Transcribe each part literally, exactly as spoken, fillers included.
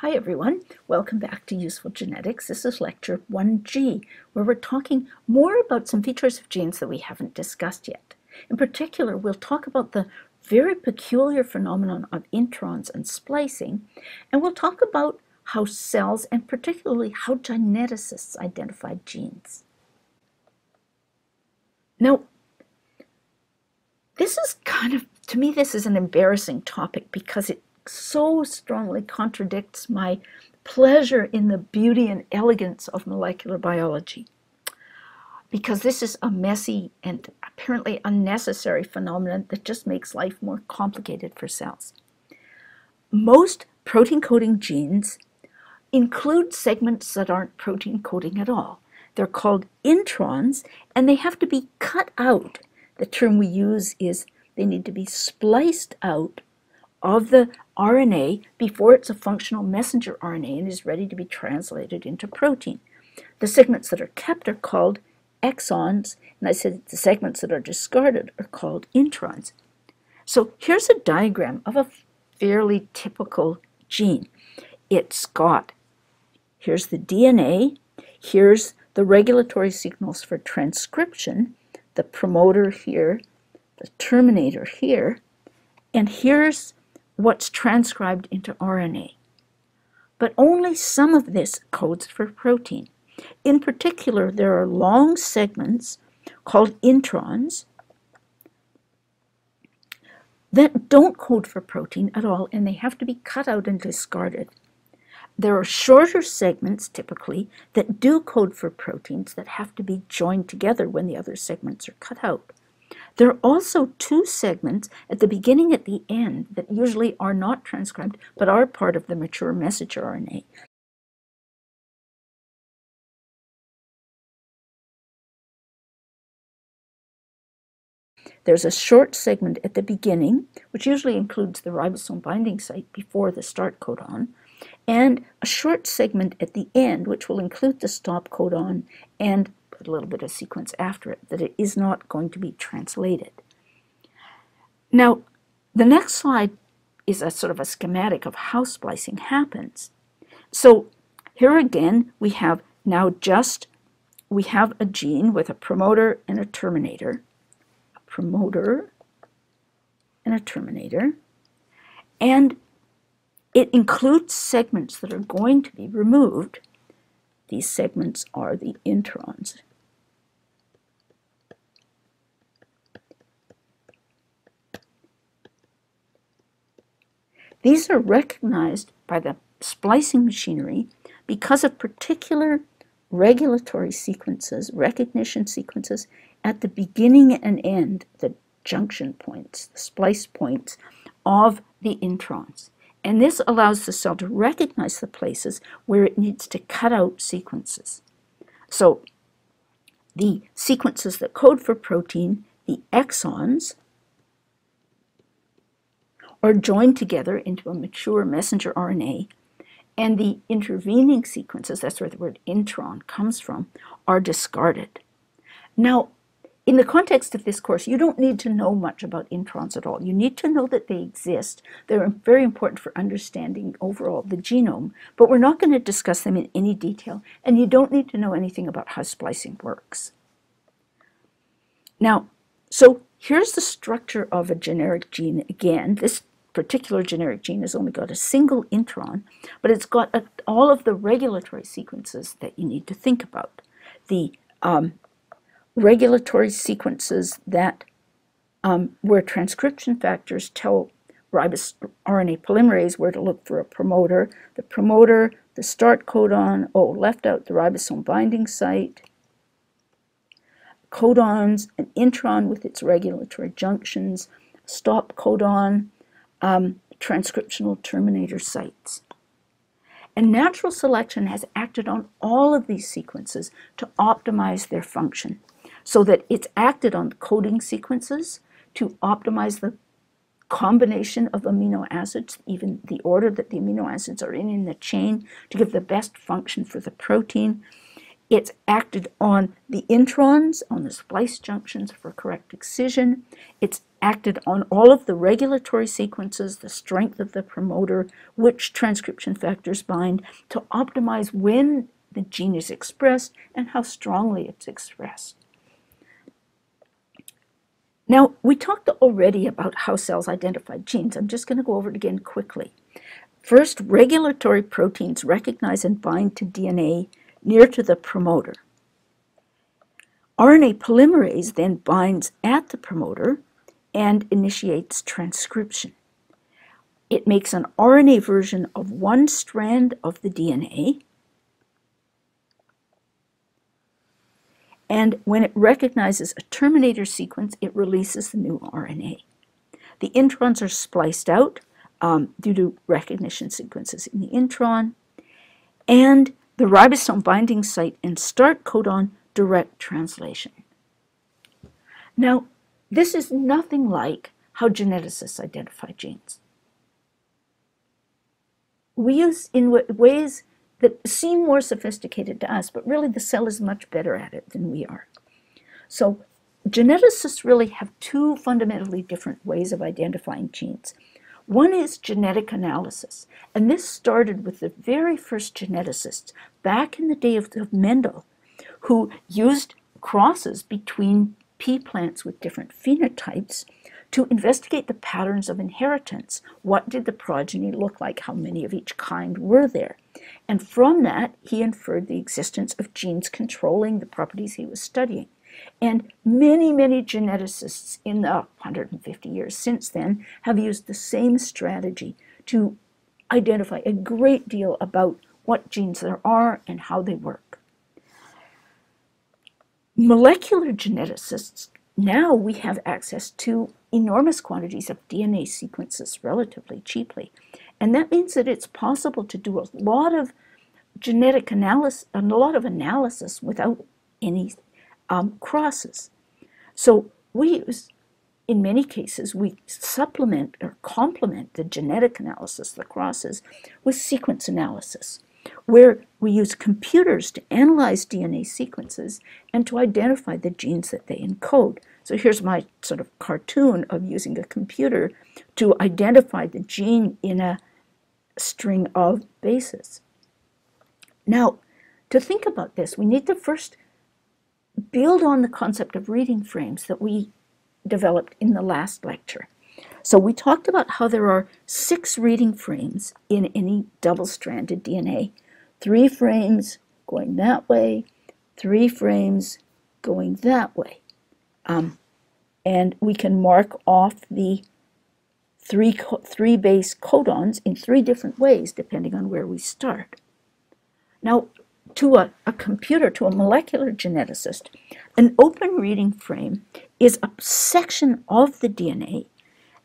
Hi everyone, welcome back to Useful Genetics. This is lecture one G, where we're talking more about some features of genes that we haven't discussed yet. In particular, we'll talk about the very peculiar phenomenon of introns and splicing, and we'll talk about how cells, and particularly how geneticists, identify genes. Now, this is kind of, to me, this is an embarrassing topic because it so strongly contradicts my pleasure in the beauty and elegance of molecular biology, because this is a messy and apparently unnecessary phenomenon that just makes life more complicated for cells. Most protein-coding genes include segments that aren't protein-coding at all. They're called introns, and they have to be cut out. The term we use is they need to be spliced out of the R N A before it's a functional messenger R N A and is ready to be translated into protein. The segments that are kept are called exons, and I said the segments that are discarded are called introns. So here's a diagram of a fairly typical gene. It's got, here's the D N A, here's the regulatory signals for transcription, the promoter here, the terminator here, and here's what's transcribed into R N A. But only some of this codes for protein. In particular, there are long segments called introns that don't code for protein at all, and they have to be cut out and discarded. There are shorter segments, typically, that do code for proteins that have to be joined together when the other segments are cut out. There are also two segments at the beginning and at the end that usually are not transcribed but are part of the mature messenger R N A. There's a short segment at the beginning, which usually includes the ribosome binding site before the start codon, and a short segment at the end, which will include the stop codon and a little bit of sequence after it, that it is not going to be translated. Now, the next slide is a sort of a schematic of how splicing happens. So here again, we have now just, we have a gene with a promoter and a terminator, a promoter and a terminator, and it includes segments that are going to be removed. These segments are the introns. These are recognized by the splicing machinery because of particular regulatory sequences, recognition sequences, at the beginning and end, the junction points, the splice points of the introns. And this allows the cell to recognize the places where it needs to cut out sequences. So the sequences that code for protein, the exons, are joined together into a mature messenger R N A, and the intervening sequences, that's where the word intron comes from, are discarded. Now, in the context of this course, you don't need to know much about introns at all. You need to know that they exist. They're very important for understanding overall the genome, but we're not going to discuss them in any detail, and you don't need to know anything about how splicing works. Now, so here's the structure of a generic gene again. This particular generic gene has only got a single intron, but it's got a, all of the regulatory sequences that you need to think about. The um, regulatory sequences that um, where transcription factors tell ribos R N A polymerase where to look for a promoter, the promoter, the start codon, oh, left out the ribosome binding site, codons, an intron with its regulatory junctions, stop codon, um, transcriptional terminator sites. And natural selection has acted on all of these sequences to optimize their function, so that it's acted on coding sequences to optimize the combination of amino acids, even the order that the amino acids are in in the chain, to give the best function for the protein. It's acted on the introns, on the splice junctions for correct excision. It's acted on all of the regulatory sequences, the strength of the promoter, which transcription factors bind, to optimize when the gene is expressed and how strongly it's expressed. Now, we talked already about how cells identify genes. I'm just going to go over it again quickly. First, regulatory proteins recognize and bind to D N A near to the promoter. R N A polymerase then binds at the promoter and initiates transcription. It makes an R N A version of one strand of the D N A, and when it recognizes a terminator sequence, it releases the new R N A. The introns are spliced out um, due to recognition sequences in the intron, and the ribosome binding site and start codon direct translation. Now, this is nothing like how geneticists identify genes. We use in ways that seem more sophisticated to us, but really the cell is much better at it than we are. So geneticists really have two fundamentally different ways of identifying genes. One is genetic analysis, and this started with the very first geneticists back in the day of, of Mendel, who used crosses between pea plants with different phenotypes to investigate the patterns of inheritance. What did the progeny look like? How many of each kind were there? And from that, he inferred the existence of genes controlling the properties he was studying. And many, many geneticists in the one hundred fifty years since then have used the same strategy to identify a great deal about what genes there are and how they work. Molecular geneticists, now we have access to enormous quantities of D N A sequences relatively cheaply. And that means that it's possible to do a lot of genetic analysis and a lot of analysis without any um, crosses. So we use, in many cases, we supplement or complement the genetic analysis, the crosses, with sequence analysis, where we use computers to analyze D N A sequences and to identify the genes that they encode. So here's my sort of cartoon of using a computer to identify the gene in a string of bases. Now, to think about this, we need to first build on the concept of reading frames that we developed in the last lecture. So we talked about how there are six reading frames in any double-stranded D N A. Three frames going that way, three frames going that way. Um, and we can mark off the three, co three base codons in three different ways, depending on where we start. Now, to a, a computer, to a molecular geneticist, an open reading frame is a section of the D N A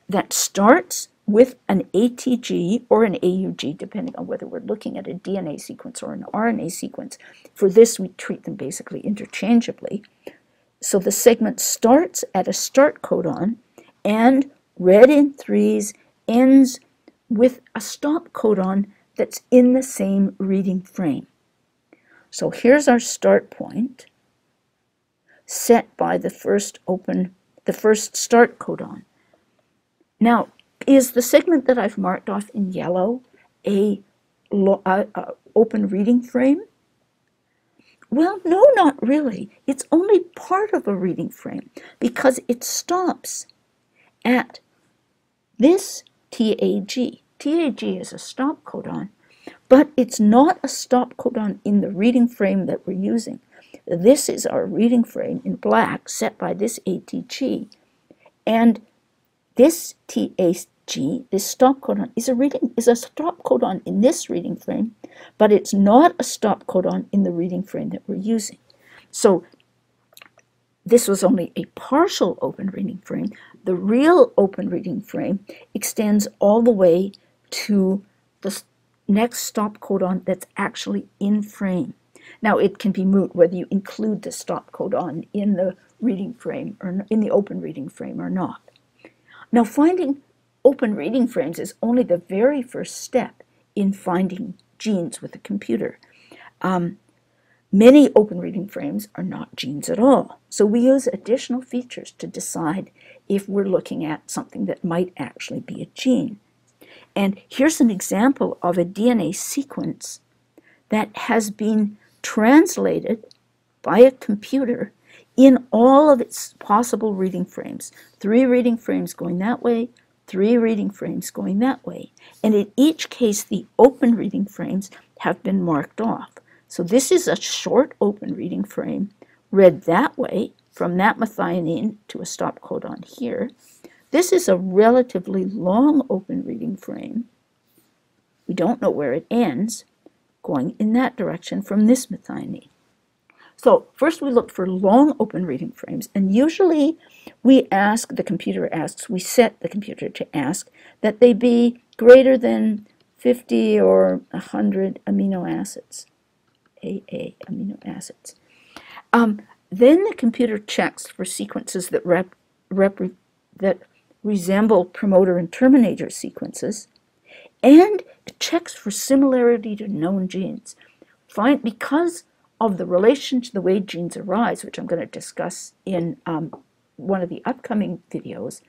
that starts with an A T G or an A U G, depending on whether we're looking at a D N A sequence or an R N A sequence. For this, we treat them basically interchangeably. So the segment starts at a start codon and, read in threes, ends with a stop codon that's in the same reading frame. So here's our start point, set by the first open, the first start codon. Now, is the segment that I've marked off in yellow a, a, a open reading frame? Well, no, not really. It's only part of a reading frame because it stops at this T A G. T A G is a stop codon, but it's not a stop codon in the reading frame that we're using. This is our reading frame in black set by this A T G, and this T A G, this stop codon, is a reading is a stop codon in this reading frame, but it's not a stop codon in the reading frame that we're using. So this was only a partial open reading frame. The real open reading frame extends all the way to the next stop codon that's actually in frame. Now, it can be moot whether you include the stop codon in the reading frame or in the open reading frame or not. Now, finding open reading frames is only the very first step in finding genes with a computer. Um, many open reading frames are not genes at all. So we use additional features to decide if we're looking at something that might actually be a gene. And here's an example of a D N A sequence that has been translated by a computer in all of its possible reading frames. Three reading frames going that way, three reading frames going that way. And in each case, the open reading frames have been marked off. So this is a short open reading frame read that way from that methionine to a stop codon here. This is a relatively long open reading frame. We don't know where it ends, going in that direction from this methionine. So first we look for long open reading frames, and usually we ask, the computer asks, we set the computer to ask that they be greater than fifty or one hundred amino acids, A A amino acids. Um, then the computer checks for sequences that rep, rep, that resemble promoter and terminator sequences, and it checks for similarity to known genes. Find, because of the relation to the way genes arise, which I'm going to discuss in um, one of the upcoming videos,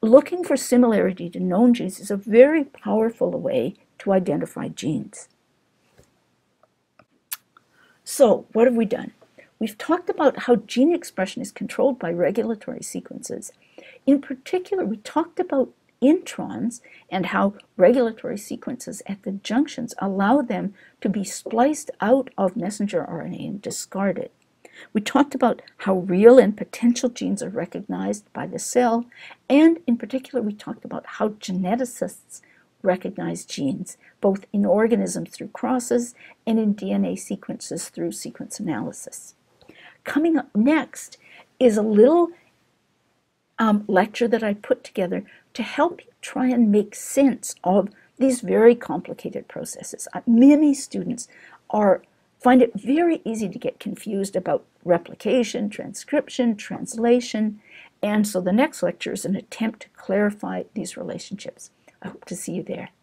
looking for similarity to known genes is a very powerful way to identify genes. So what have we done? We've talked about how gene expression is controlled by regulatory sequences. In particular, we talked about introns and how regulatory sequences at the junctions allow them to be spliced out of messenger R N A and discarded. We talked about how real and potential genes are recognized by the cell, and in particular we talked about how geneticists recognize genes, both in organisms through crosses and in D N A sequences through sequence analysis. Coming up next is a little Um, lecture that I put together to help you try and make sense of these very complicated processes. Uh, many students are find it very easy to get confused about replication, transcription, translation, and so the next lecture is an attempt to clarify these relationships. I hope to see you there.